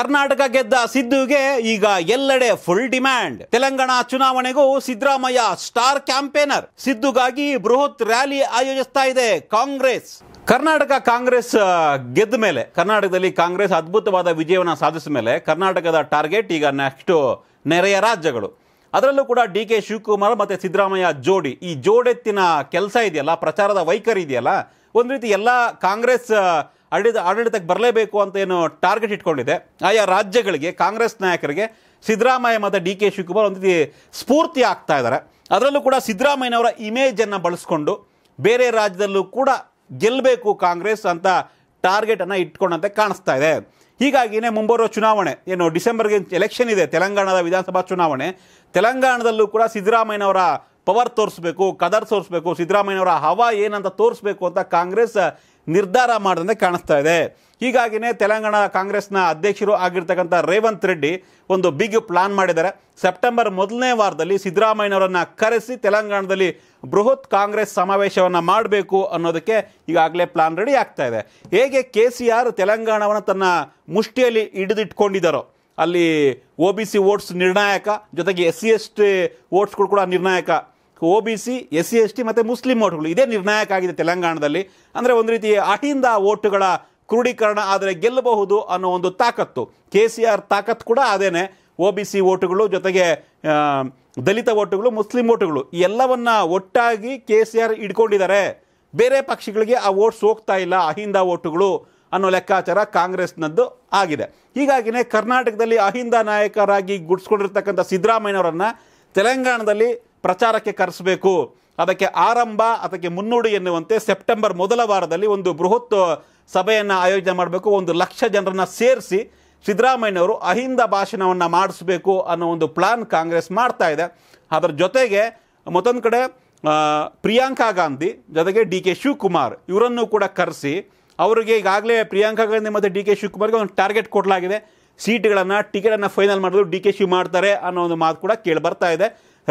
कर्नाटक ಗೆದ್ದ ಸಿದ್ದುಗೆ ಈಗ ಎಲ್ಲೆಡೆ ಫುಲ್ ಡಿಮ್ಯಾಂಡ್ ತೆಲಂಗಾಣ ಚುನಾವಣೆಗೂ ಸಿದ್ದರಾಮಯ್ಯ ಸ್ಟಾರ್ ಕ್ಯಾಂಪೇನರ್ ಸಿದ್ದುಗಾಗಿ ಬೃಹತ್ ರ್ಯಾಲಿ ಆಯೋಜಿಸ್ತಾ ಇದೆ ಕಾಂಗ್ರೆಸ್ कर्नाटक कांग्रेस गेद्द मेले कर्नाटकदल्लि कांग्रेस अद्भुतवाद विजयवन्न साधिसिद मेले कर्नाटकद टार्गेट ईग नेक्स्ट नेरेय राज्यगळु अदरल्लू कूड डी.के. शिवकुमार मत्ते सिद्दरामय्य जोडी ई जोडेत्तिन केलस इदेयल्ल प्रचारद वैखरी इदेयल्ल ओंदु रीति एल्ल कांग्रेस आडळितक्के बरलेबेकु अंत एनु टार्गेट इट्कोंडिदे आया राज्यगळिगे कांग्रेस नायकरिगे सिद्दरामय्य मत्ते डी.के. शिवकुमार ओंदु रीति स्फूर्ति आग्ता इद्दारे अदरल्लू कूड सिद्दरामय्यनवर इमेज अन्न बळसिकोंडु बेरे राज्यदल्लू कूड ಗೆಲ್ಲಬೇಕು ಕಾಂಗ್ರೆಸ್ ಅಂತ ಟಾರ್ಗೆಟ್ ಅನ್ನು ಇಟ್ಕೊಂಡಂತೆ ಕಾಣಿಸ್ತಾ ಇದೆ ಹೀಗಾಗಿನೇ ಮುಂಬರುವ ಚುನಾವಣೆ ಏನು ಡಿಸೆಂಬರ್ ಗೆ ಎಲೆಕ್ಷನ್ ಇದೆ ತೆಲಂಗಾಣದ ವಿಧಾನಸಭಾ ಚುನಾವಣೆ ತೆಲಂಗಾಣದಲ್ಲೂ ಕೂಡ ಸಿದ್ದರಾಮಯ್ಯನವರ ಪವರ್ ತೋರಿಸಬೇಕು ಕದರ್ ತೋರಿಸಬೇಕು ಸಿದ್ದರಾಮಯ್ಯನವರ ಹವಾ ಏನಂತ ತೋರಿಸಬೇಕು ಅಂತ ಕಾಂಗ್ರೆಸ್ ನಿರ್ಧಾರ ಮಾಡಿದಂತೆ ಕಾಣಿಸ್ತಾ ಇದೆ ಹೀಗಾಗಿನೇ ತೆಲಂಗಾಣ ಕಾಂಗ್ರೆಸ್ನ ಅಧ್ಯಕ್ಷರು ಆಗಿರತಕ್ಕಂತ ರೇವಂತ್ ರೆಡ್ಡಿ ಒಂದು ಬಿಗ್ ಪ್ಲಾನ್ ಮಾಡಿದ್ದಾರೆ ಸೆಪ್ಟೆಂಬರ್ ಮೊದಲನೇ ವಾರದಲ್ಲಿ ಸಿದ್ದರಾಮಯ್ಯನವರನ್ನ ಕರೆಸಿ ತೆಲಂಗಾಣದಲ್ಲಿ ಬೃಹತ್ ಕಾಂಗ್ರೆಸ್ ಸಮಾವೇಶವನ್ನ ಮಾಡಬೇಕು ಅನ್ನೋದಕ್ಕೆ ಈಗಾಗಲೇ ಪ್ಲಾನ್ ರೆಡಿ ಆಗ್ತಾ ಇದೆ ಹೇಗೆ ಕೆಸಿಆರ್ ತೆಲಂಗಾಣವನ್ನ ತನ್ನ ಮುಷ್ಟಿಯಲ್ಲಿ ಹಿಡಿದಿಟ್ಟುಕೊಂಡಿದ್ದಾರೋ ಅಲ್ಲಿ ओबीसी वोट्स ನಿರ್ಣಾಯಕ ಜೊತೆಗೆ ಎಸ್ಸಿ ಎಸ್ಟಿ ವೋಟ್ಸ್ ಕೂಡ ನಿರ್ಣಾಯಕ ओबीसी एससी एसटी ಮತ್ತೆ ಮುಸ್ಲಿಂ ವೋಟ್ಗಳು ಇದೆ ನಿರ್ಣಾಯಕ ಆಗಿದೆ ತೆಲಂಗಾಣದಲ್ಲಿ ಅಂದ್ರೆ ಒಂದು ರೀತಿ ಅಟಿಂದ ವೋಟ್ಗಳ ಕ್ರೋಢೀಕರಣ ಆದರೆ ಗೆಲ್ಲಬಹುದು ಅನ್ನೋ ಒಂದು ತಾಕತ್ತು ಕೆಸಿಆರ್ ತಾಕತ್ತು ಕೂಡ ಅದೇನೆ ओबीसी ವೋಟ್ಗಳು ಜೊತೆಗೆ ದಲಿತ ವೋಟ್ಗಳು ಮುಸ್ಲಿಂ ವೋಟ್ಗಳು ಎಲ್ಲವನ್ನ ಒಟ್ಟಾಗಿ ಕೆಸಿಆರ್ ಹಿಡ್ಕೊಂಡಿದ್ದಾರೆ ಬೇರೆ ಪಕ್ಷಗಳಿಗೆ ಆ ವೋಟ್ಸ್ ಹೋಗ್ತಾ ಇಲ್ಲ ಅಹಿಂದ ವೋಟ್ಗಳು ಅನ್ನೋ ಲೆಕ್ಕಾಚಾರ ಕಾಂಗ್ರೆಸ್ನದ್ದು ಆಗಿದೆ ಹೀಗಾಗಿನೇ ಕರ್ನಾಟಕದಲ್ಲಿ ಅಹಿಂದ ನಾಯಕರಾಗಿ ಗುಡ್ಸ್ಕೊಂಡಿರತಕ್ಕಂತ ಸಿದ್ದರಾಮಯ್ಯನವರನ್ನ ತೆಲಂಗಾಣದಲ್ಲಿ ಪ್ರಚಾರಕ್ಕೆ ಕರೆಸಬೇಕು ಅದಕ್ಕೆ ಆರಂಭ ಅದಕ್ಕೆ ಮುನ್ನುಡಿ ಎನ್ನುವಂತೆ ಸೆಪ್ಟೆಂಬರ್ ಮೊದಲ ವಾರದಲ್ಲಿ ಒಂದು ಬೃಹತ್ ಸಭೆಯನ್ನು ಆಯೋಜನೆ ಮಾಡಬೇಕು 1 ಲಕ್ಷ ಜನರನ್ನು ಸೇರಿಸಿ ಸಿದ್ದರಾಮಯ್ಯನವರು ಅಹಿಂದ ಭಾಷಣವನ್ನು ಮಾಡಿಸಬೇಕು ಅನ್ನೋ ಒಂದು ಪ್ಲಾನ್ ಕಾಂಗ್ರೆಸ್ ಮಾಡ್ತಾ ಇದೆ ಅದರ ಜೊತೆಗೆ ಮತ್ತೊಂದು ಕಡೆ ಪ್ರಿಯಾಂಕಾ ಗಾಂಧಿ ಜೊತೆಗೆ ಡಿ.ಕೆ. ಶಿವಕುಮಾರ್ ಇವರನ್ನು ಕೂಡ ಕರೆಸಿ ಅವರಿಗೆ ಈಗಾಗಲೇ ಪ್ರಿಯಾಂಕಾ ಗಾಂಧಿ ಮತ್ತು ಡಿ.ಕೆ. ಶಿವಕುಮಾರ್ಗೆ ಒಂದು ಟಾರ್ಗೆಟ್ ಕೊಡಲಾಗಿದೆ ಸೀಟ್ಗಳನ್ನು ಟಿಕೆಟನ್ನು ಫೈನಲ್ ಮಾಡಿದ್ರು ಡಿ.ಕೆ. ಶಿವ ಮಾಡ್ತಾರೆ ಅನ್ನೋ ಒಂದು ಮಾತು ಕೂಡ ಕೇಳಿ ಬರ್ತಾ ಇದೆ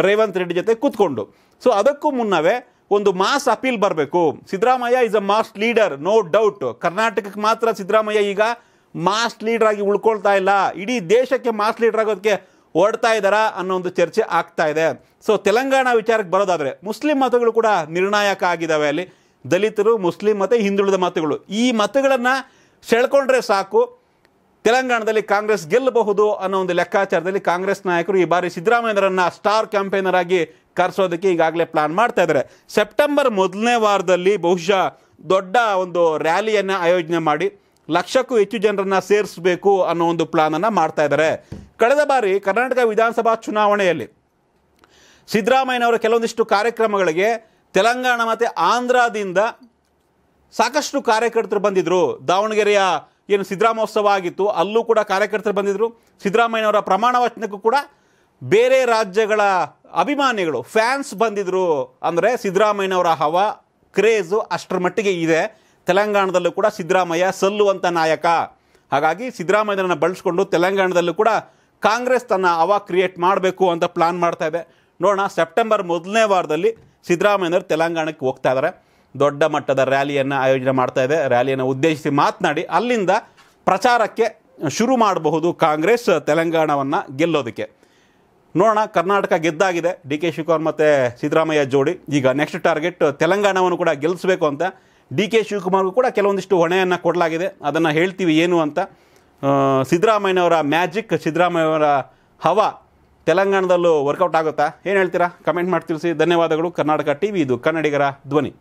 ರೇವಂತ್ ರೆಡ್ಡಿ ಜೊತೆ ಕೂತ್ಕೊಂಡು ಸೋ ಅದಕ್ಕೂ ಮುನ್ನವೇ ಒಂದು ಮಾಸ್ ಅಪೀಲ್ ಬರಬೇಕು Siddaramaiah is a mass leader no doubt ಕರ್ನಾಟಕಕ್ಕೆ ಮಾತ್ರ ಸಿದ್ದರಾಮಯ್ಯ ಈಗ ಮಾಸ್ ಲೀಡರ್ ಆಗಿ ಉಳ್ಕೊಳ್ತಾ ಇಲ್ಲ ಇಡೀ ದೇಶಕ್ಕೆ ಮಾಸ್ ಲೀಡರ್ ಆಗೋದಕ್ಕೆ ಹೊರಡ್ತಾ ಇದ್ದಾರಾ ಅನ್ನೋ ಒಂದು ಚರ್ಚೆ ಆಗ್ತಾ ಇದೆ ಸೋ ತೆಲಂಗಾಣ ವಿಚಾರಕ್ಕೆ ಬರೋದಾದ್ರೆ ಮುಸ್ಲಿಂ ಮತಗಳು ಕೂಡ ನಿರ್ಣಾಯಕ ಆಗಿದಾವೆ ಅಲ್ಲಿ ದಲಿತರು ಮುಸ್ಲಿಂ ಮತ್ತೆ ಹಿಂದುಳಿದ ಮತಗಳು ಈ ಮತಗಳನ್ನು ಸೆಳೆಕೊಂಡ್ರೆ ಸಾಕು ತೆಲಂಗಾಣದಲ್ಲಿ ಕಾಂಗ್ರೆಸ್ ಗೆಲ್ಲಬಹುದು ಅನ್ನೋ ಒಂದು ಲೆಕ್ಕಾಚಾರದಲ್ಲಿ ಕಾಂಗ್ರೆಸ್ ನಾಯಕರು ಈ ಬಾರಿ ಸಿದ್ದರಾಮಯ್ಯನವರನ್ನ ಸ್ಟಾರ್ ಕ್ಯಾಂಪೇನರ್ ಆಗಿ ಕರೆಸೋದಕ್ಕೆ ಈಗಾಗಲೇ ಪ್ಲಾನ್ ಮಾಡ್ತಾ ಇದ್ದಾರೆ ಸೆಪ್ಟೆಂಬರ್ ಮೊದಲನೇ ವಾರದಲ್ಲಿ ಬಹುಶಃ ದೊಡ್ಡ ಒಂದು ರ್ಯಾಲಿಯನ್ನು ಆಯೋಜನೆ ಮಾಡಿ 1 ಲಕ್ಷಕ್ಕೂ ಹೆಚ್ಚು ಜನರನ್ನ ಸೇರಿಸಬೇಕು ಅನ್ನೋ ಒಂದು ಪ್ಲಾನ್ ಅನ್ನು ಮಾಡ್ತಾ ಇದ್ದಾರೆ ಕಳೆದ ಬಾರಿ ಕರ್ನಾಟಕ ವಿಧಾನಸಭಾ ಚುನಾವಣೆಯಲ್ಲಿ ಸಿದ್ದರಾಮಯ್ಯನವರ ಕೆಲವೊಂದಿಷ್ಟು ಕಾರ್ಯಕ್ರಮಗಳಿಗೆ ತೆಲಂಗಾಣ ಮತ್ತು ಆಂಧ್ರದಿಂದ ಸಾಕಷ್ಟು ಕಾರ್ಯಕರ್ತರು ಬಂದಿದ್ದರು ದಾವಣಗೆರೆಯ ಏನು ಸಿದ್ದರಾಮೋತ್ಸವ ಆಗಿತ್ತು ಅಲ್ಲೂ ಕೂಡ ಕಾರ್ಯಕರ್ತರು ಬಂದಿದ್ದರು ಸಿದ್ದರಾಮಯ್ಯನವರ ಪ್ರಮಾಣ ವಚನಕ್ಕೂ ಕೂಡ ಬೇರೆ ರಾಜ್ಯಗಳ ಅಭಿಮಾನಿಗಳು ಫ್ಯಾನ್ಸ್ ಬಂದಿದ್ದರು ಅಂದರೆ ಸಿದ್ದರಾಮಯ್ಯನವರ ಹವಾ ಕ್ರೇಜು ಅಷ್ಟರ ಮಟ್ಟಿಗೆ ಇದೆ ತೆಲಂಗಾಣದಲ್ಲೂ ಕೂಡ ಸಿದ್ದರಾಮಯ್ಯ ಸಲ್ಲುವಂಥ ನಾಯಕ ಹಾಗಾಗಿ ಸಿದ್ದರಾಮಯ್ಯನನ್ನು ಬಳಸಿಕೊಂಡು ತೆಲಂಗಾಣದಲ್ಲೂ ಕೂಡ ಕಾಂಗ್ರೆಸ್ ತನ್ನ ಹವಾ ಕ್ರಿಯೇಟ್ ಮಾಡಬೇಕು ಅಂತ ಪ್ಲಾನ್ ಮಾಡ್ತಾ ಇದೆ ನೋಡೋಣ ಸೆಪ್ಟೆಂಬರ್ ಮೊದಲನೇ ವಾರದಲ್ಲಿ ಸಿದ್ದರಾಮಯ್ಯನವರು ತೆಲಂಗಾಣಕ್ಕೆ ಹೋಗ್ತಾ ಇದ್ದಾರೆ ದೊಡ್ಡ ಮಟ್ಟದ ರ್ಯಾಲಿಯನ್ನು ಆಯೋಜನೆ ಮಾಡ್ತಾ ಇದೆ ರ್ಯಾಲಿಯನ್ನು ಉದ್ದೇಶಿಸಿ ಮಾತನಾಡಿ ಅಲ್ಲಿಂದ ಪ್ರಚಾರಕ್ಕೆ ಶುರು ಮಾಡಬಹುದು ಕಾಂಗ್ರೆಸ್ ತೆಲಂಗಾಣವನ್ನು ಗೆಲ್ಲೋದಕ್ಕೆ ನೋಡೋಣ ಕರ್ನಾಟಕ ಗೆದ್ದಾಗಿದೆ ಡಿ.ಕೆ. ಶಿವಕುಮಾರ್ ಮತ್ತು ಸಿದ್ದರಾಮಯ್ಯ ಜೋಡಿ ಈಗ ನೆಕ್ಸ್ಟ್ ಟಾರ್ಗೆಟ್ ತೆಲಂಗಾಣವನ್ನು ಕೂಡ ಗೆಲ್ಲಿಸಬೇಕು ಅಂತ ಡಿ.ಕೆ. ಶಿವಕುಮಾರ್ಗೂ ಕೂಡ ಕೆಲವೊಂದಿಷ್ಟು ಹೊಣೆಯನ್ನು ಕೊಡಲಾಗಿದೆ ಅದನ್ನು ಹೇಳ್ತೀವಿ ಏನು ಅಂತ ಸಿದ್ದರಾಮಯ್ಯನವರ ಮ್ಯಾಜಿಕ್ ಸಿದ್ದರಾಮಯ್ಯನವರ ಹವಾ ತೆಲಂಗಾಣದಲ್ಲೂ ವರ್ಕೌಟ್ ಆಗುತ್ತಾ ಏನು ಹೇಳ್ತೀರಾ ಕಮೆಂಟ್ ಮಾಡಿ ತಿಳಿಸಿ ಧನ್ಯವಾದಗಳು ಕರ್ನಾಟಕ ಟಿವಿ ಇದು ಕನ್ನಡಿಗರ ಧ್ವನಿ